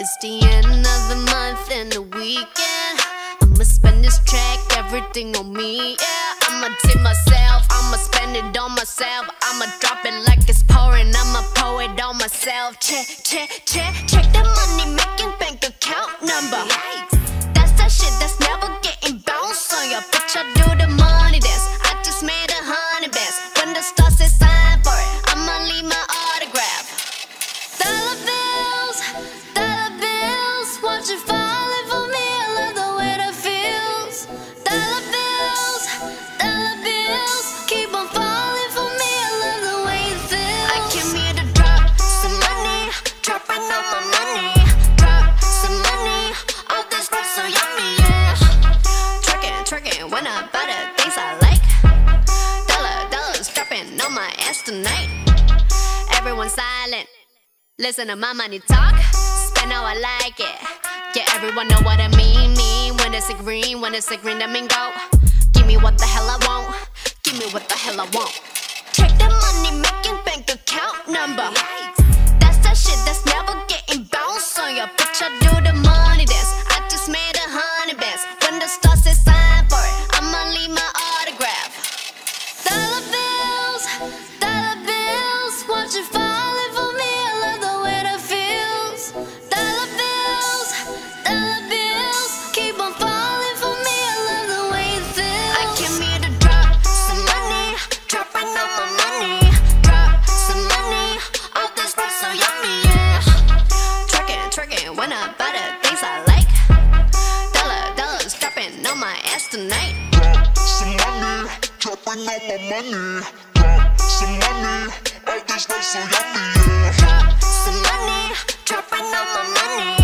It's the end of the month and the weekend. I'ma spend this check, everything on me, yeah. I'ma tip myself, I'ma spend it on myself. I'ma drop it like it's pouring, I'ma pour it on myself. Check, check, check, check the money making bank account number. That's that shit that's never getting bounced on your bitch. I do the money dance, I just made a honey bands. When the stars say sign for it, I'ma leave my autograph. Dollar bills, watch it falling for me. I love the way that feels. Dollar bills, keep on falling for me. I love the way it feels. I came here to drop some money, dropping all my money, drop some money. All this stuff so yummy, yeah. Trucking when I buy the things I like. Dollars dropping on my ass tonight. Everyone silent. Listen to my money talk, spend how I like it. Yeah, everyone know what I mean. When it's a green, that mean go. Give me what the hell I want, give me what the hell I want. Check the money making bank account number. That's that shit that's never getting bounced on your bitch. I do the money dance, I just made a honey bands. When the stars say sign for it, I'ma leave my autograph. Dollar bills, watch it falling for me. When I buy the things I like. Dollars dropping on my ass tonight. Drop some money, dropping on my money. Drop some money, all this stuff so yummy, yeah. Drop some money, dropping on my money.